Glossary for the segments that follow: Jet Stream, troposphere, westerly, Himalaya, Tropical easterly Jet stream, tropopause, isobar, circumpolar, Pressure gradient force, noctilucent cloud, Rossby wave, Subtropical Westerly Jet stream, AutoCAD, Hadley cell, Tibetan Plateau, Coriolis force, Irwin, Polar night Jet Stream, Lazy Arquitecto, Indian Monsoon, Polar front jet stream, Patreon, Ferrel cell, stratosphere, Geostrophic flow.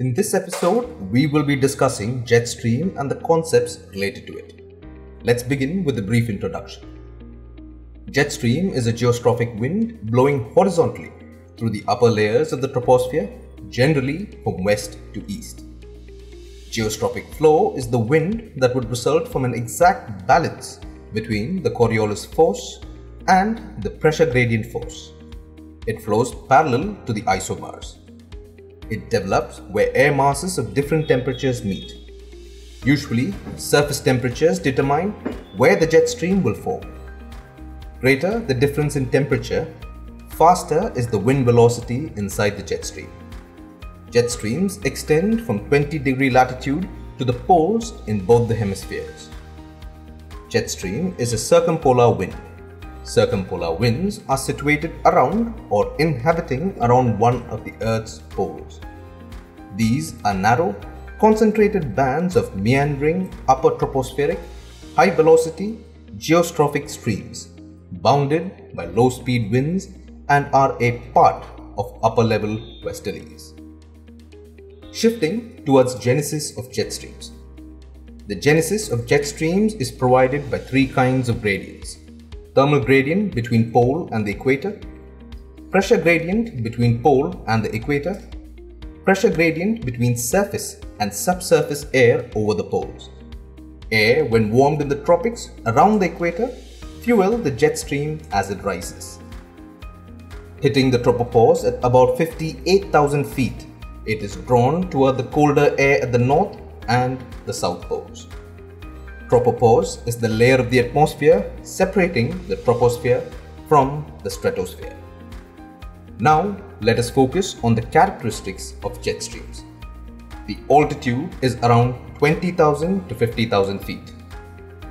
In this episode, we will be discussing jet stream and the concepts related to it. Let's begin with a brief introduction. Jet stream is a geostrophic wind blowing horizontally through the upper layers of the troposphere, generally from west to east. Geostrophic flow is the wind that would result from an exact balance between the Coriolis force and the pressure gradient force. It flows parallel to the isobars. It develops where air masses of different temperatures meet. Usually, surface temperatures determine where the jet stream will form. Greater the difference in temperature, faster is the wind velocity inside the jet stream. Jet streams extend from 20-degree latitude to the poles in both the hemispheres. Jet stream is a circumpolar wind. Circumpolar winds are situated around or inhabiting around one of the Earth's poles. These are narrow, concentrated bands of meandering, upper tropospheric, high-velocity, geostrophic streams, bounded by low-speed winds and are a part of upper-level westerlies. Shifting towards genesis of jet streams. The genesis of jet streams is provided by three kinds of gradients. Thermal gradient between pole and the equator, pressure gradient between pole and the equator, pressure gradient between surface and subsurface air over the poles. Air, when warmed in the tropics around the equator, fuels the jet stream as it rises. Hitting the tropopause at about 58,000 feet, it is drawn toward the colder air at the north and the south poles. Tropopause is the layer of the atmosphere separating the troposphere from the stratosphere. Now, let us focus on the characteristics of jet streams. The altitude is around 20,000 to 50,000 feet.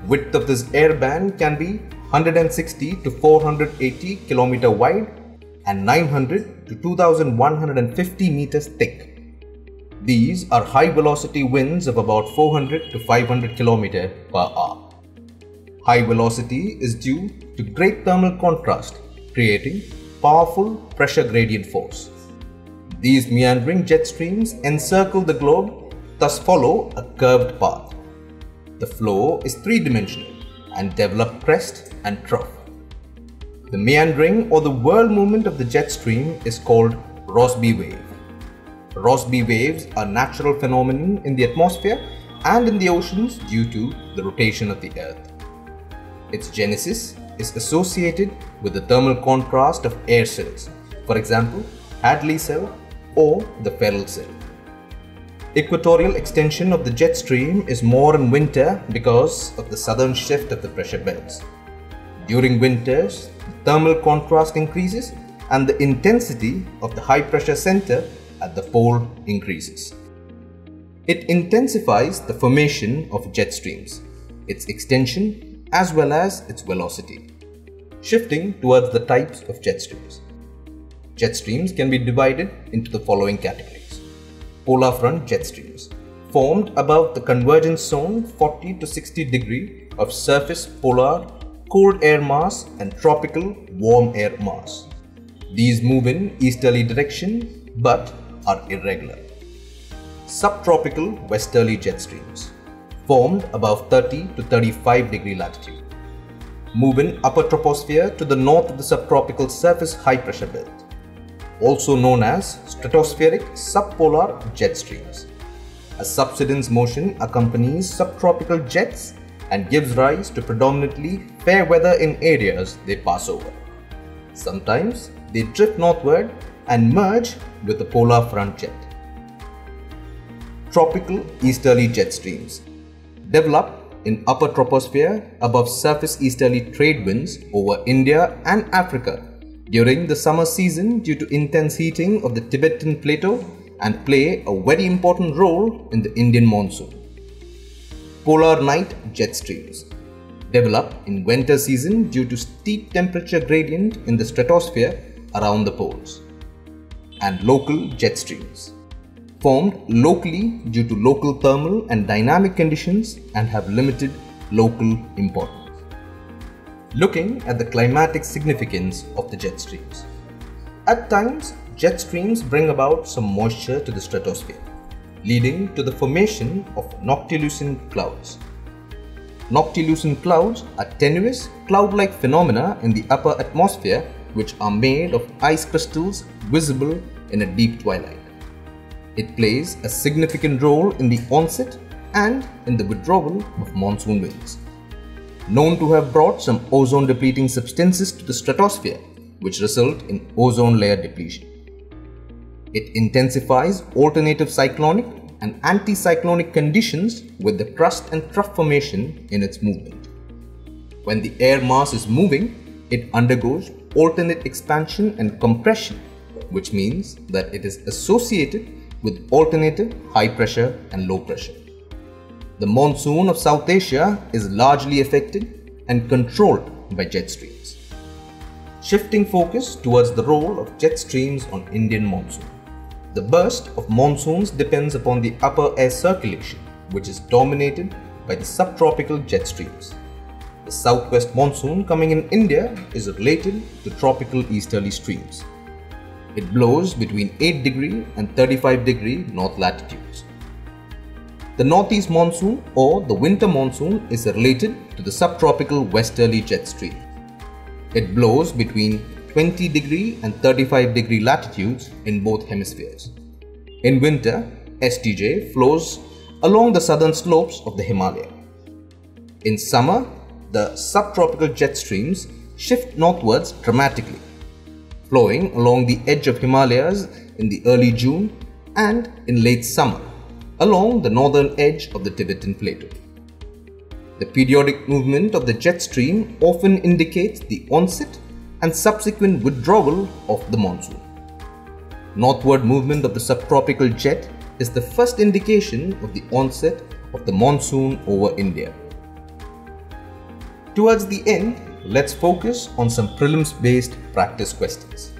Width of this air band can be 160 to 480 km wide and 900 to 2,150 meters thick. These are high-velocity winds of about 400 to 500 km per hour. High velocity is due to great thermal contrast, creating powerful pressure gradient force. These meandering jet streams encircle the globe, thus follow a curved path. The flow is three-dimensional and develop crest and trough. The meandering or the whirl movement of the jet stream is called Rossby wave. Rossby waves are natural phenomena in the atmosphere and in the oceans due to the rotation of the Earth. Its genesis is associated with the thermal contrast of air cells, for example, Hadley cell or the Ferrel cell. Equatorial extension of the jet stream is more in winter because of the southern shift of the pressure belts. During winters, the thermal contrast increases and the intensity of the high pressure center at the pole increases. It intensifies the formation of jet streams, its extension as well as its velocity. Shifting towards the types of jet streams. Jet streams can be divided into the following categories. Polar front jet streams, formed above the convergence zone 40 to 60 degree of surface polar cold air mass and tropical warm air mass. These move in easterly direction but are irregular. Subtropical westerly jet streams, formed above 30 to 35 degree latitude, move in upper troposphere to the north of the subtropical surface high pressure belt, also known as stratospheric subpolar jet streams. A subsidence motion accompanies subtropical jets and gives rise to predominantly fair weather in areas they pass over. Sometimes they drift northward and merge with the polar front jet. Tropical easterly jet streams develop in upper troposphere above surface easterly trade winds over India and Africa during the summer season due to intense heating of the Tibetan Plateau and play a very important role in the Indian monsoon. Polar night jet streams develop in winter season due to steep temperature gradient in the stratosphere around the poles. And local jet streams, formed locally due to local thermal and dynamic conditions and have limited local importance. Looking at the climatic significance of the jet streams. At times, jet streams bring about some moisture to the stratosphere. leading to the formation of noctilucent clouds. Noctilucent clouds are tenuous, cloud-like phenomena in the upper atmosphere which are made of ice crystals visible in a deep twilight. It plays a significant role in the onset and in the withdrawal of monsoon winds. Known to have brought some ozone-depleting substances to the stratosphere, which result in ozone layer depletion. It intensifies alternative cyclonic and anticyclonic conditions with the crust and trough formation in its movement. When the air mass is moving, it undergoes alternate expansion and compression, which means that it is associated with alternative high pressure and low pressure. The monsoon of South Asia is largely affected and controlled by jet streams. Shifting focus towards the role of jet streams on Indian monsoon. The burst of monsoons depends upon the upper air circulation, which is dominated by the subtropical jet streams. The southwest monsoon coming in India is related to tropical easterly streams. It blows between 8 degree and 35 degree north latitudes. The northeast monsoon or the winter monsoon is related to the subtropical westerly jet stream. It blows between 20 degree and 35 degree latitudes in both hemispheres. In winter, STJ flows along the southern slopes of the Himalaya. In summer, the subtropical jet streams shift northwards dramatically, flowing along the edge of Himalayas in the early June and in late summer, along the northern edge of the Tibetan Plateau. The periodic movement of the jet stream often indicates the onset and subsequent withdrawal of the monsoon. Northward movement of the subtropical jet is the first indication of the onset of the monsoon over India. Towards the end, let's focus on some prelims-based practice questions.